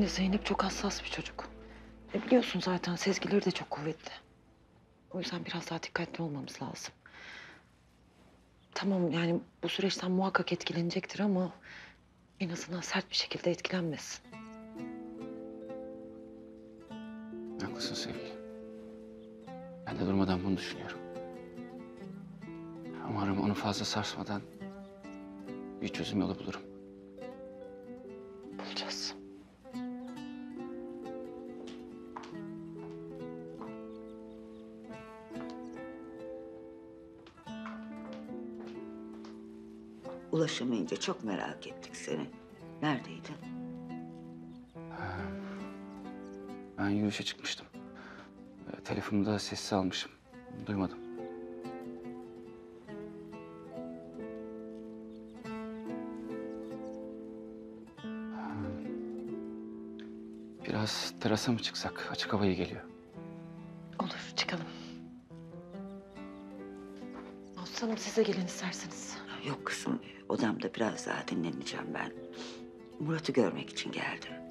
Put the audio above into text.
Anne Zeynep çok hassas bir çocuk. Biliyorsun zaten sezgileri de çok kuvvetli. O yüzden biraz daha dikkatli olmamız lazım. Tamam yani bu süreçten muhakkak etkilenecektir ama... en azından sert bir şekilde etkilenmesin. Haklısın sevgilim. Ben de durmadan bunu düşünüyorum. Umarım onu fazla sarsmadan bir çözüm yolu bulurum. Bulacağız. Ulaşamayınca çok merak ettik seni. Neredeydin? Ben yürüyüşe çıkmıştım. Telefonumu da sessiz almışım. Duymadım. Biraz terasa mı çıksak? Açık havaya geliyor. Olur, çıkalım. Nazlı Hanım size gelin isterseniz. Yok kızım, odamda biraz daha dinleneceğim ben. Murat'ı görmek için geldim.